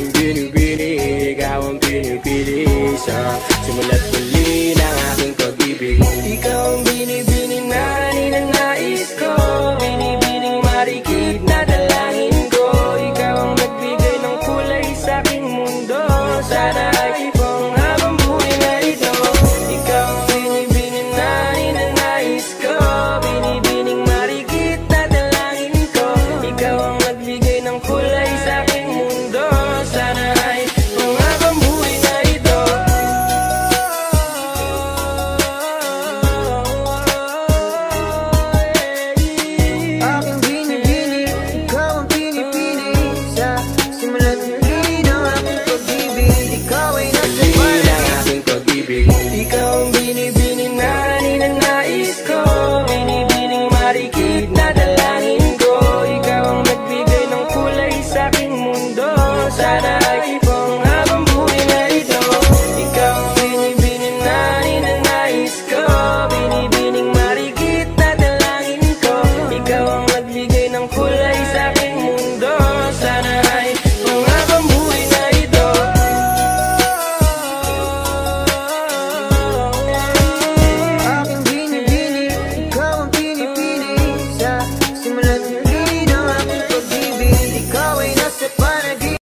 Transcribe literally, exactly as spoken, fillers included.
Gawang bini-bini, gawang bini-bini siya. Simulat ko